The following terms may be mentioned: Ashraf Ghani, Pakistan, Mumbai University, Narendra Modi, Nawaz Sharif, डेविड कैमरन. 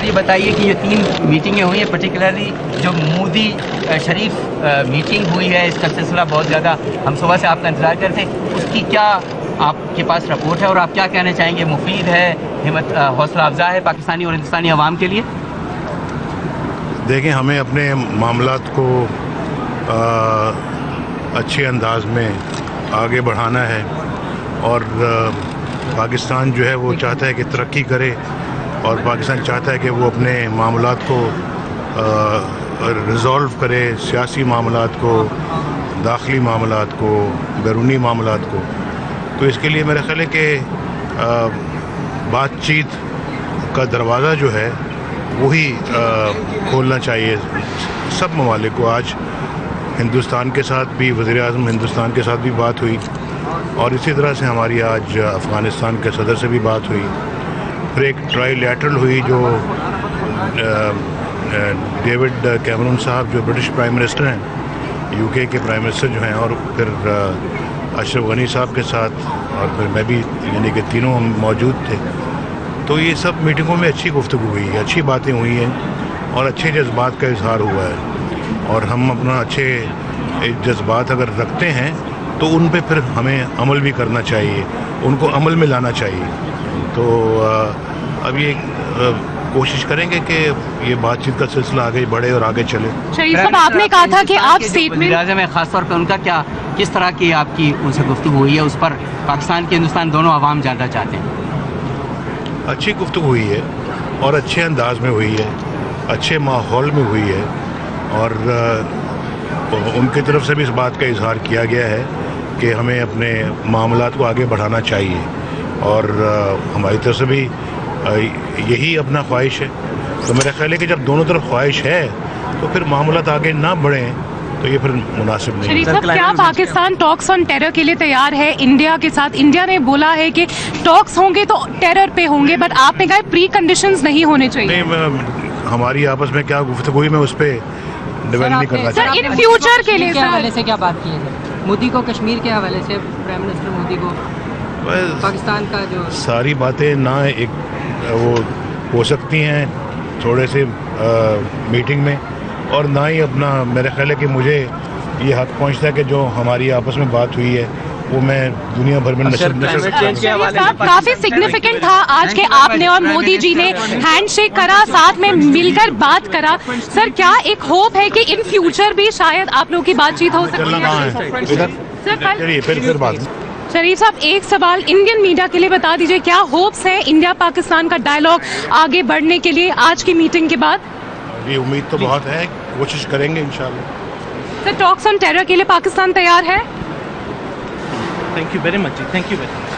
Sir ये बताइए कि ये 3 मीटिंगें हुई हैं, पर्टिकुलरली जो मोदी शरीफ मीटिंग हुई है, इसका सिलसिला बहुत ज़्यादा हम सुबह से आपका इंतज़ार कर रहे थे, उसकी क्या आपके पास रिपोर्ट है और आप क्या कहना चाहेंगे? मुफीद है, हिम्मत हौसला अफजा है पाकिस्तानी और हिंदुस्तानी आवाम के लिए? देखें, हमें अपने मामलात को अच्छे अंदाज में आगे बढ़ाना है और पाकिस्तान जो है वो चाहता है कि तरक्की करे और पाकिस्तान चाहता है कि वो अपने मामलात को रिज़ॉल्व करे, सियासी मामलात को, दाखिली मामलात को, बैरूनी मामलात को। तो इसके लिए मेरा ख्याल है कि बातचीत का दरवाज़ा जो है वही खोलना चाहिए सब ममालिक को। आज हिंदुस्तान के साथ भी, वज़ीर आज़म हिंदुस्तान के साथ भी बात हुई और इसी तरह से हमारी आज अफ़गानिस्तान के सदर से भी बात हुई, फिर एक ट्राइलैटरल हुई जो डेविड कैमरन साहब जो ब्रिटिश प्राइम मिनिस्टर हैं, यूके के प्राइम मिनिस्टर जो हैं, और फिर अशरफ गनी साहब के साथ और फिर मैं भी, यानी कि तीनों हम मौजूद थे। तो ये सब मीटिंगों में अच्छी गुफ्तगू हुई है, अच्छी बातें हुई हैं और अच्छे जज्बात का इजहार हुआ है और हम अपना अच्छे जज्बात अगर रखते हैं तो उन पे फिर हमें अमल भी करना चाहिए, उनको अमल में लाना चाहिए। तो अब ये कोशिश करेंगे कि ये बातचीत का सिलसिला आगे बढ़े और आगे चले। शरीफ साहब, आपने कहा था कि आप स्टेटमेंट में खासतौर पर उनका क्या, किस तरह की आपकी उनसे गुफ्तगू हुई है, उस पर पाकिस्तान के हिंदुस्तान दोनों आवाम जानना चाहते हैं। अच्छी गुफ्तगू हुई है और अच्छे अंदाज में हुई है, अच्छे माहौल में हुई है और उनकी तरफ से भी इस बात का इजहार किया गया है कि हमें अपने मामलात को आगे बढ़ाना चाहिए और हमारी तरफ से भी यही अपना ख्वाहिश है। तो मेरा ख्याल है कि जब दोनों तरफ ख्वाहिश है तो फिर मामलात आगे ना बढ़ें तो ये फिर मुनासिब नहीं है। शरीफ साहब, क्या पाकिस्तान टॉक्स ऑन टेरर के लिए तैयार है इंडिया के साथ? इंडिया ने बोला है कि टॉक्स होंगे तो टेरर पे होंगे, बट आपने कहा प्री कंडीशंस नहीं होने चाहिए। हमारी आपस में क्या गुफ्तगू हुई, मैं उस पर डिपेंड नहीं करना चाहिए। इन फ्यूचर के लिए हवाले से क्या बात की है? मोदी को कश्मीर के हवाले से, प्राइम मिनिस्टर मोदी को पाकिस्तान का जो सारी बातें ना एक वो हो सकती हैं थोड़े से मीटिंग में और ना ही अपना, मेरा ख्याल है कि मुझे ये हक पहुंचता है कि जो हमारी आपस में बात हुई है वो मैं दुनिया भर में काफी सिग्निफिकेंट था। आज के आपने और मोदी जी ने हैंडशेक करा, साथ में मिलकर बात करा। सर, क्या एक होप है कि इन फ्यूचर भी शायद आप लोगों की बातचीत हो सकती है? शरीफ साहब, एक सवाल इंडियन मीडिया के लिए बता दीजिए, क्या होप्स है इंडिया पाकिस्तान का डायलॉग आगे बढ़ने के लिए आज की मीटिंग के बाद? ये उम्मीद तो बहुत है, कोशिश करेंगे इंशाल्लाह। सर, टॉक्स ऑन टेरर के लिए पाकिस्तान तैयार है? Thank you very much. Thank you very much.